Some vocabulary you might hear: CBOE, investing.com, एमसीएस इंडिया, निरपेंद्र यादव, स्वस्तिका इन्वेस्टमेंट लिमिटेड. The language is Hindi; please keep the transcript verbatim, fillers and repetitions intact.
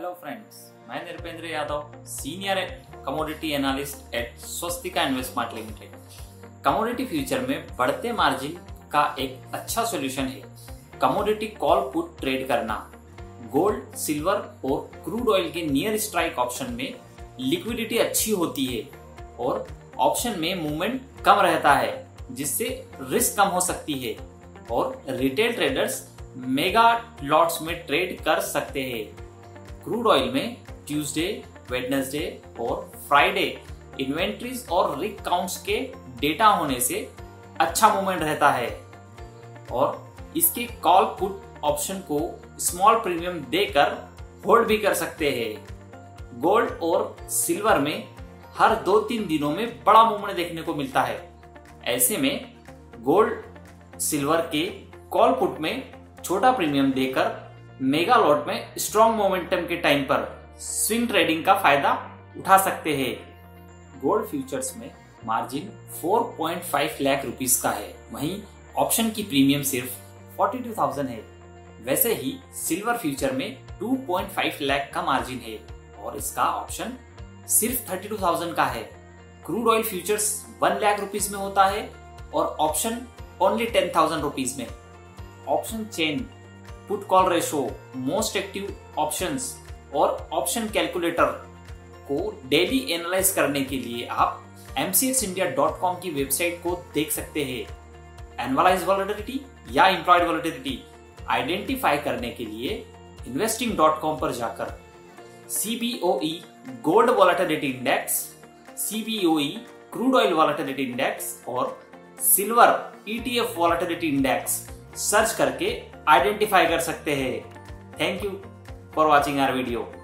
हेलो फ्रेंड्स, मैं निरपेंद्र यादव, senior commodity analyst at स्वस्तिका इन्वेस्टमेंट लिमिटेड। Commodity future में बढ़ते मार्जिन का एक अच्छा सॉल्यूशन है कमोडिटी कॉल पुट ट्रेड करना। गोल्ड, सिल्वर और क्रूड ऑयल के नियर स्ट्राइक ऑप्शन में लिक्विडिटी अच्छी होती है और ऑप्शन में मूवमेंट कम रहता है, जिससे रिस्क कम हो सकती है और रिटेल ट्रेडर्स मेगा लॉट्स में ट्रेड कर सकते हैं। क्रूड ऑयल में ट्यूसडे, वेडनेसडे और फ्राइडे इन्वेंट्रीज और रिग काउंट्स के डेटा होने से अच्छा मूवमेंट रहता है और इसके कॉल पुट ऑप्शन को स्मॉल प्रीमियम देकर होल्ड भी कर सकते हैं। गोल्ड और सिल्वर में हर दो तीन दिनों में बड़ा मूवमेंट देखने को मिलता है। ऐसे में गोल्ड सिल्वर के कॉल पुट में छोटा प्रीमियम देकर मेगा लॉट में स्ट्रॉन्ग मोमेंटम के टाइम पर स्विंग ट्रेडिंग का फायदा उठा सकते हैं। गोल्ड फ्यूचर्स में मार्जिन चार पॉइंट पाँच लाख रुपीस का है, वहीं ऑप्शन की प्रीमियम सिर्फ बयालीस हज़ार है। वैसे ही सिल्वर फ्यूचर में दो पॉइंट पाँच लाख का मार्जिन है और इसका ऑप्शन सिर्फ बत्तीस हज़ार का है। क्रूड ऑयल फ्यूचर्स एक लाख रुपीस में होता है और ऑप्शन ओनली दस हज़ार रुपीस में। Option chain, put call ratio, most active options और ऑप्शन कैलकुलेटर को डेली एनालाइज करने के लिए आप एमसीएस इंडिया डॉट कॉम की वेबसाइट को देख सकते हैं। एनवलाइज वॉलेटिलिटी या एम्प्लॉयड वॉलेटिलिटी आइडेंटिफाई करने के लिए investing डॉट com पर जाकर C B O E gold volatility index, C B O E crude oil volatility index और silver E T F volatility index search करके आइडेंटिफाई कर सकते हैं। Thank you for watching our video.